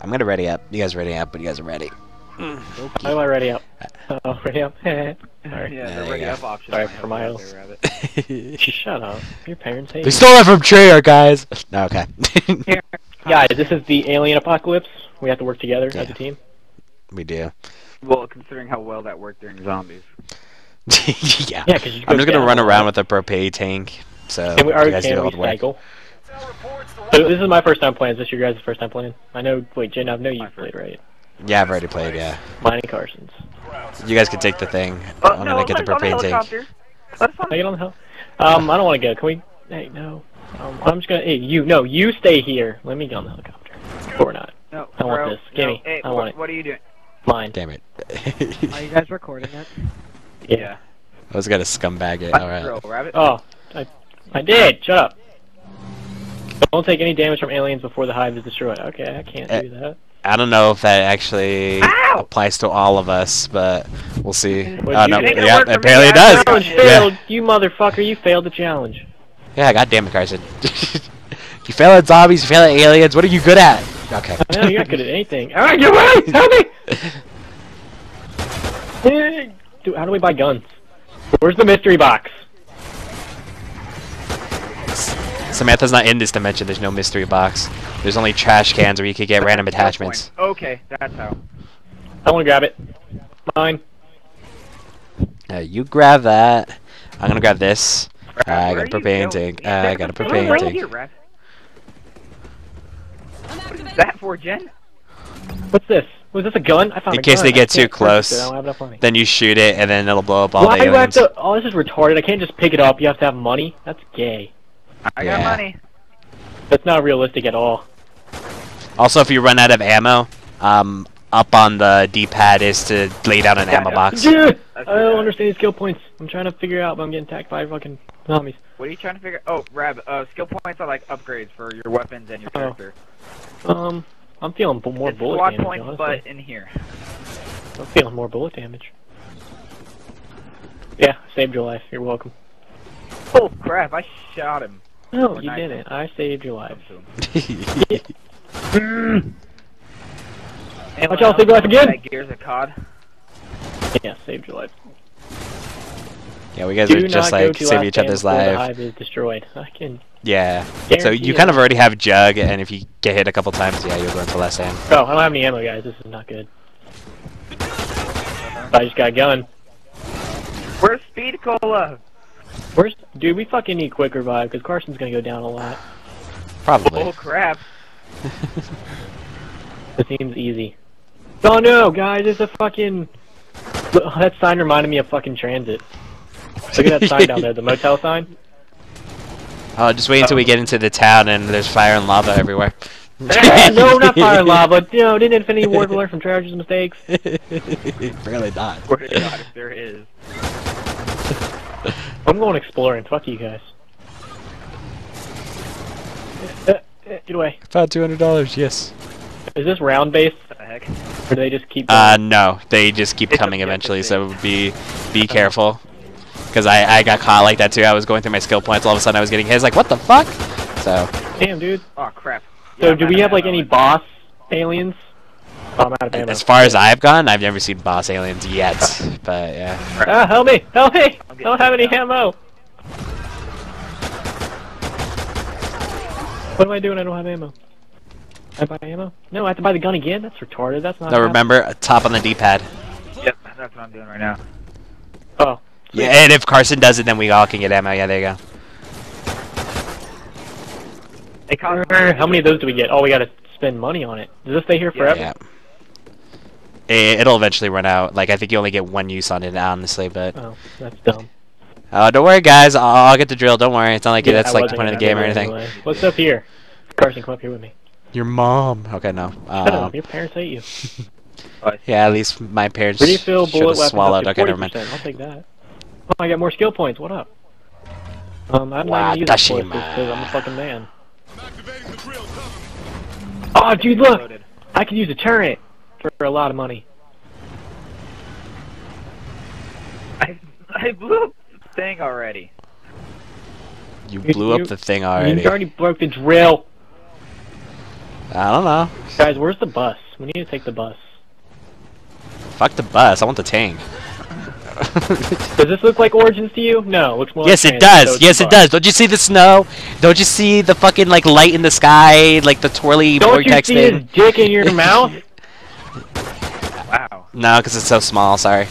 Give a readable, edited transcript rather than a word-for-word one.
I'm gonna ready up. You guys ready up when you guys are ready. Okay. I want ready up. Oh, ready up. Sorry. Yeah, the ready up option. Sorry for Miles. Shut up. Your parents hate you. They stole that from Treyarch, guys! No, okay. Guys, this is the alien apocalypse. We have to work together as a team. We do. Well, considering how well that worked during Zombies. Yeah. Yeah, cause you I'm just gonna run around with a propane tank. So can we, you guys do all the work. So this is my first time playing. Is this your guys' first time playing? I know. Wait, Jen, I know you've played, right? Yeah, I've already played. Yeah. Mine and Carson's. You guys can take the thing. I'm gonna get the propane tank. I get on the hill. I don't want to go. Can we? Hey, no. I'm just gonna. Hey, you. No, you stay here. Let me get on the helicopter. Or not. No. I want this. Gimme. Hey, I want it. What are you doing? Mine. Damn it. Are you guys recording it? Yeah. I was gonna scumbag it. All right. Rabbit. Oh, I did. Shut up. Don't take any damage from aliens before the hive is destroyed. Okay, I can't do that. I don't know if that actually applies to all of us, but we'll see. Oh, no. Yeah, apparently it does. Failed. You motherfucker, you failed the challenge. Yeah, goddamn it, Carson. You fail at zombies, you fail at aliens, what are you good at? Okay. I know, you're not good at anything. Alright, get away! Help me! Dude, how do we buy guns? Where's the mystery box? Samantha's not in this dimension, there's no mystery box. There's only trash cans where you could get random attachments. Okay, that's how. I wanna grab it. Mine. You grab that. I'm gonna grab this. I got a propane tank. I got a propane tank. What is that for, Jen? What's this? Was this a gun? I found a gun. In case they get too close, then you shoot it and then it'll blow up all the aliens. Oh, this is retarded. I can't just pick it up. You have to have money? That's gay. I got money. That's not realistic at all. Also, if you run out of ammo, up on the D-pad is to lay down an ammo box. Dude, I don't understand these skill points. I'm trying to figure out, but I'm getting attacked by fucking zombies. What are you trying to figure out? Oh, Rab, skill points are like upgrades for your weapons and your character. I'm feeling more bullet damage, points, honestly. But in here. I'm feeling more bullet damage. Yeah, saved your life. You're welcome. Oh, crap, I shot him. No, you didn't. I saved your life. Watch out, save your life again! Gears of COD. Yeah, saved your life. Yeah, we guys are just like saving each other's lives. The hive is destroyed. I can. Yeah. So you kind of already have Jug, and if you get hit a couple times, yeah, you'll go into less ammo. Oh, I don't have any ammo, guys. This is not good. I just got a gun. Where's Speed Cola? Dude, we fucking need quick revive because Carson's gonna go down a lot. Probably. Oh crap! This seems easy. Oh no, guys, it's a fucking. That sign reminded me of fucking Transit. Look at that sign down there, the motel sign. Oh, just wait until we get into the town and there's fire and lava everywhere. No, not fire and lava. No, didn't Infinity Ward learn from Treyarch's mistakes? Really not. Swear to God, if there is. I'm going exploring. Fuck you guys. Get away. Found $200. Yes. Is this round based? What the heck? Or do they just keep? Going? No, they just keep coming eventually. So be careful, because I got caught like that too. I was going through my skill points. All of a sudden, I was getting hits. Like what the fuck? So. Damn, dude. Oh crap. So yeah, do we have like any boss aliens? Oh, as far as I've gone, I've never seen boss aliens yet, but yeah. Help me! Help me! I don't have any ammo! What am I doing? I don't have ammo. I buy ammo? No, I have to buy the gun again? That's retarded, that's not... No, remember, top on the D-pad. Yep, that's what I'm doing right now. Oh. Yeah, and if Carson does it, then we all can get ammo. Yeah, there you go. Hey, how many of those do we get? Oh, we gotta spend money on it. Does this stay here forever? Yeah. It'll eventually run out. Like, I think you only get one use on it, honestly, but... Oh, that's dumb. Oh, don't worry, guys. I'll get the drill. Don't worry. It's not like that's, like, the point of the game or anything. Anyway. What's up here? Carson, come up here with me. Your mom. Okay, no. Shut up. Your parents hate you. Yeah, at least my parents should have swallowed. Okay, never mind. I'll take that. Oh, I got more skill points. What up? I'm not going to use this because I'm a fucking man. Oh, dude, look! I can use a turret! For a lot of money. I blew up the thing already. You blew up the thing already. You already broke the drill. I don't know. Guys, where's the bus? We need to take the bus. Fuck the bus, I want the tank. Does this look like Origins to you? No, it looks more like it does. Yes, it does. Don't you see the snow? Don't you see the fucking like light in the sky, like the twirly vortex thing? Don't you see his dick in your mouth? Wow. No, because it's so small, sorry.